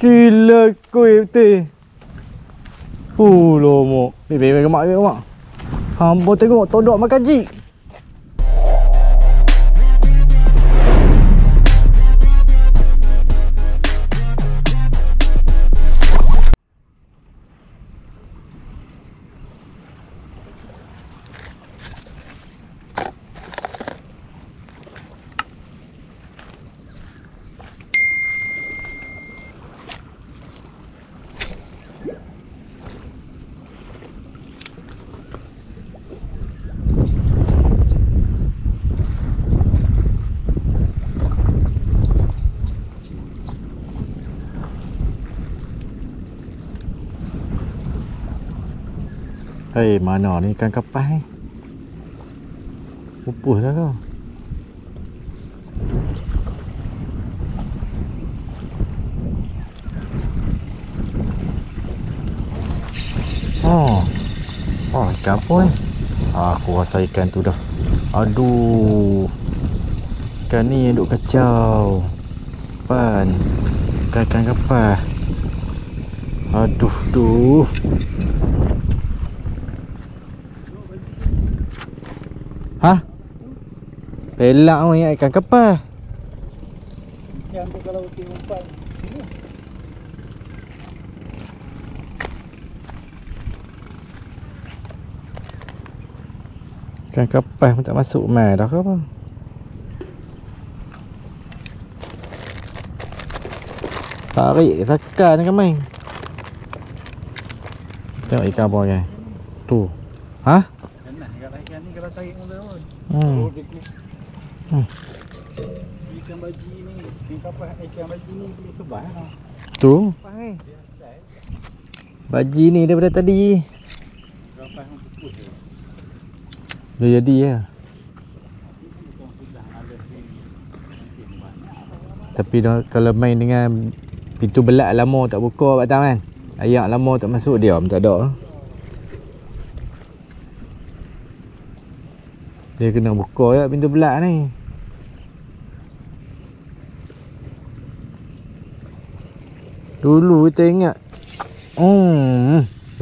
Gila kuih betul. Lomo. Bebek gemak. Hampa tengok todok makan jik. Hey, mana ni ikan kapas? Pupuh dah kau. Oh, ikan apa ni? Aku rasa ikan tu dah. Aduh. Ikan ni duk kacau. Pan. Ikan kapas. Aduh, duh. Hah? Pelak ni ikan kapas. Ikan tu kalau utin umpan. Ikan kapas pun tak masuk mai dah ke apa? Tarik sakan kan main. Tengok ikan apa kan? Tu. Hah? Kalau tarik mula pun ikan baji ni, ikan baji ni boleh sebah lah. Tu baji ni daripada tadi dah jadi lah. Tapi kalau main dengan pintu belak lama tak buka batang kan, ayak lama tak masuk, diam tak ada. Dia kena buka je pintu belak ni. Dulu kita ingat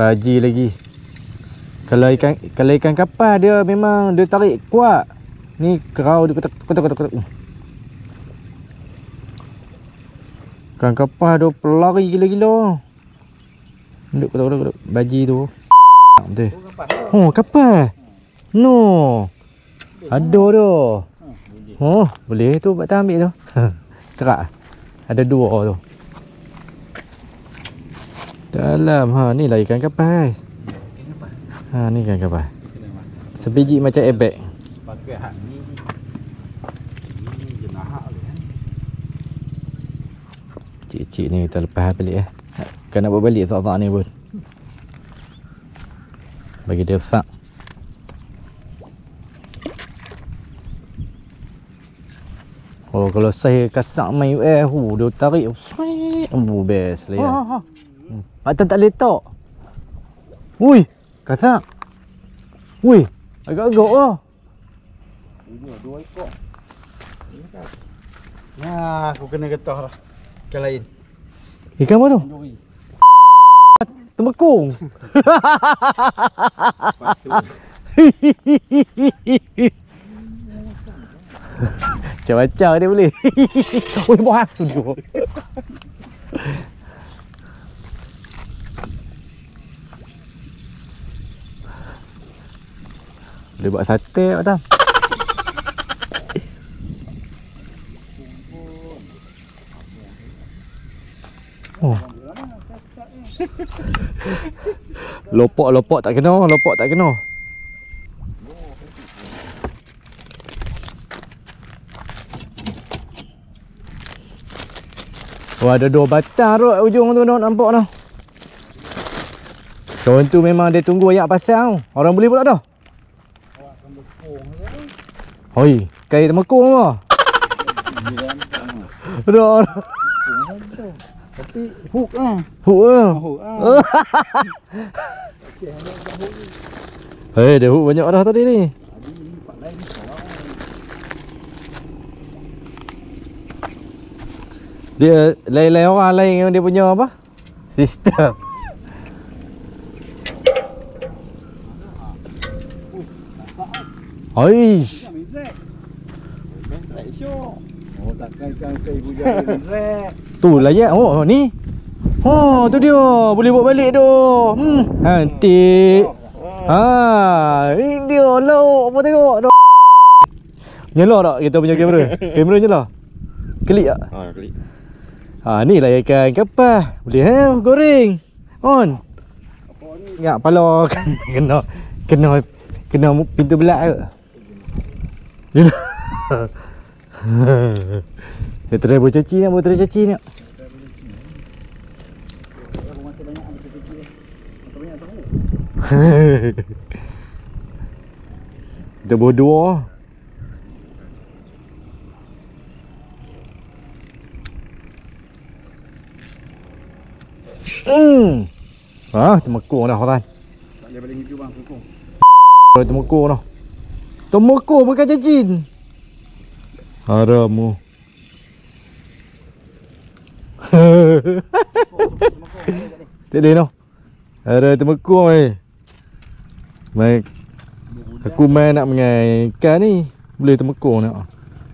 baji lagi. Kalau ikan kapas dia memang dia tarik kuat. Ni kerau dia kotak. Ikan kapas dia pelari gila-gila. Duduk kotak-kotak baji tu. Betul. Oh, kapas. No. Ada tu. Oh, boleh tu buat tak ambil tu. Kerak. Ada dua tu. Dalam ni lah ikan kapas. Ni ikan kapas. Sebiji macam ebek. Pakai hak ni. Ni jenahak kan. Cik-cik ni kita lepas balik . Kan nak buat balik sak-sak ni pun. Bagi dia sak. Oh, kalau saya kasak main air, dia tarik. Best layan. Batang tak letak. Ui, kasak. Ui, agak-agak lah. Dua ekor. Nah, aku kena getah lah. Ikan lain. Ikan apa tu? Tembekung. Macam-macam dia boleh. Oi, buat tu dia. Boleh buat sate tak tahu. Lopok tak kena, Oh, ada dua batang rot ujung tu nampak tu. Kawan tu memang dia tunggu ayak pasang. Orang boleh pula dah. Awak tembekung ke? Hoi, kait tembekung ah. Rot. Tapi hook ah. Hook ah. Hei, dia hook banyak dah tadi ni. Dia lain-lain orang lain dengan dia punya apa? Sistem. Oish. Oh, takkan saya bujang dia. Tu lah ya. Oh, ni. Oh, tu dia. Boleh buat balik tu. Nanti. Ha, ini dia. Loh, apa tengok? Nyala tak kita punya kamera? Kamera nyala. Klik tak? Ha, klik. Ha, ni lah ikan kapal. Boleh goreng. On. Apa ni? Ingat pala kena pintu belak ke? Jom. Saya try buat caci nak, buat try caci nak. Kita berdua. Ha, temekung dah orang. Tak boleh balik hijau bang, temekung. Temekung dah. Temekung bukan cacing. Haramu. Tak boleh noh. Ada temekung eh. Baik. Aku main nak mengai ikan ni. Boleh temekung nak.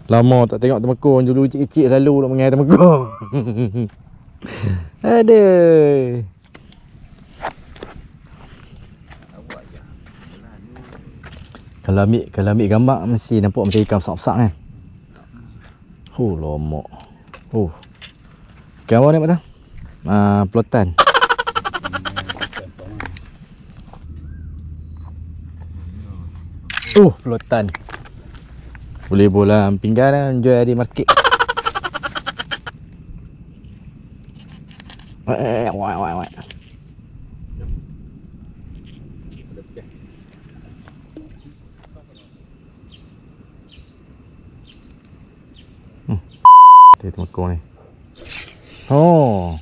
Lama tak tengok temekung. Dulu kecil-kecil selalu nak mengai temekung. Aduh. Kalau ambil gambar mesti nampak macam ikan besar-besar kan. Oh lomak. Oh. Ikan apa ni Pak Tang? Pelotan. Oh pelotan. Boleh bola pinggan jual di market. Wah. Dia temekung ni. Oh.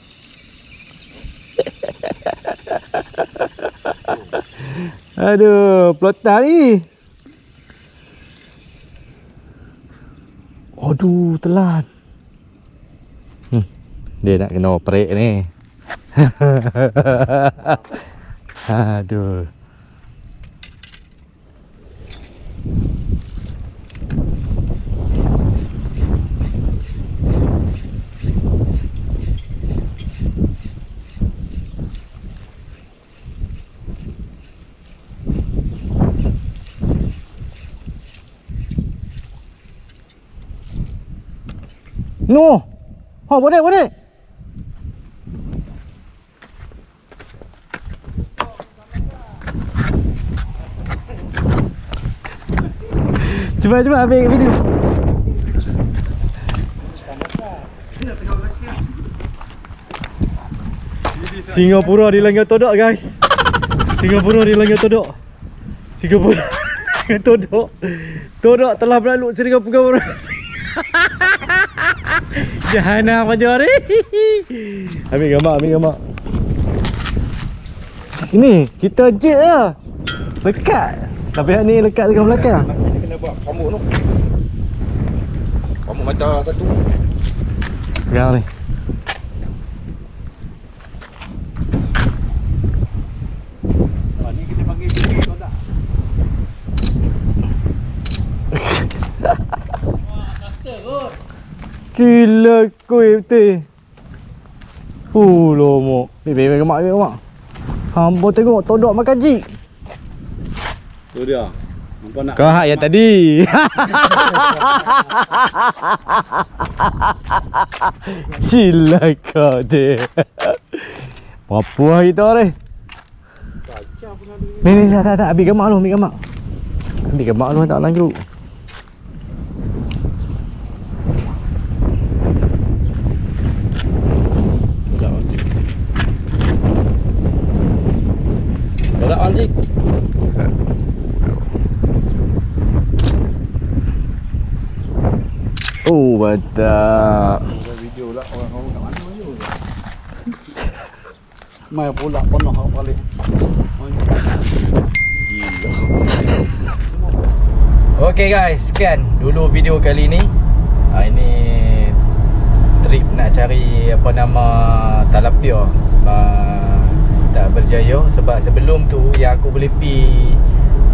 Aduh, pelotar ni. Aduh, telan. Dia nak kena operate ni. Aduh. No. Oh, boleh. Cuba ambil video. Singapura di Langgar Todok guys. Singapura Todok. Todok telah berlalu Singapura. Jahana pajar ni. Ambil gambar. Ini kita je ah. Lekat. Tapi ni lekat dekat belakang. Buat pamuk tu. Pamuk mata satu. Pegang ni. Lepas ni kita panggil dia tu dah. Wah, kata kot. Gila kuih betul. Lomak. Bebek gemak. Hampa tengok todok makan jik. Tu dia. Kau hak yang tadi. Gila kau dia. Papua kita ni. Ni tak ambil gemak lu tak dalam grup. Gerak anjing. Oh, badak. Ada video pula orang-orang kat mana tu. Mai pula penuh hak balik. Gila. Okey guys, sekian dulu video kali ni. Ini trip nak nak cari apa nama Talapia tak berjaya sebab sebelum tu yang aku boleh pi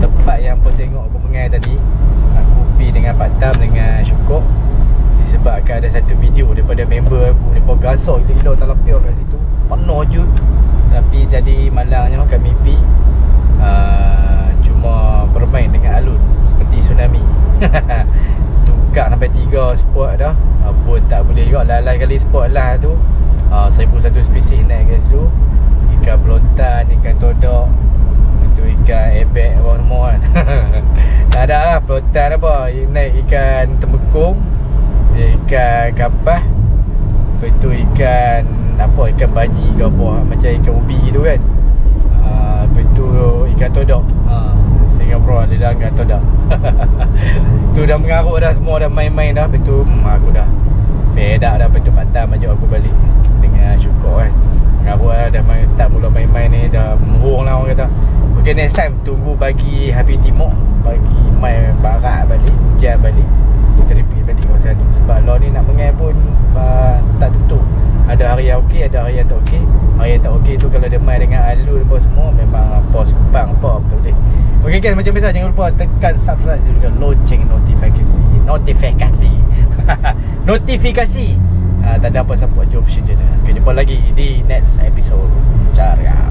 tempat yang pun tengok aku pengai tadi, aku pi dengan Pak Tam dengan Syukur disebabkan ada satu video daripada member aku, mereka gasok gila-gila Talapia kat situ penuh je, tapi jadi malangnya kami pi cuma bermain dengan alun seperti tsunami. Tukar sampai 3 spot dah pun tak boleh juga. Lalai kali spot lah tu 1001 spesies naik kat situ, ikan pelotan, ikan todok, itu ikan ebek apa semua kan. Tak ada lah pelotan apa, naik ikan temekung, ikan kapah, lepas tu ikan apa, ikan baji ke apa, macam ikan ubi gitu kan. Lepas tu ikan todok, Singapura dia dah angkat todok. Tu dah mengarut dah, semua dah main-main dah. Lepas tu aku dah fed up dah. Lepas tu Patam ajak aku balik dengan Syukur kan, mengarut dah, dah main, start mula main-main ni dah murung lah orang kata. Ok next time tunggu bagi habis timur, bagi main barat balik, hujan balik, kita repeat balik kawasan tu. Sebab law ni nak mengai pun tak tentu, ada hari yang okey, ada hari yang tak okey. Hari yang tak okey tu kalau dia main dengan alun apa semua, memang pos kupang apa betul boleh. Okey guys, macam biasa jangan lupa tekan subscribe dan juga lonceng notifikasi. Notifikasi. Tak ada apa-apa, jumpa je. Kita jumpa lagi di next episode. Ciao.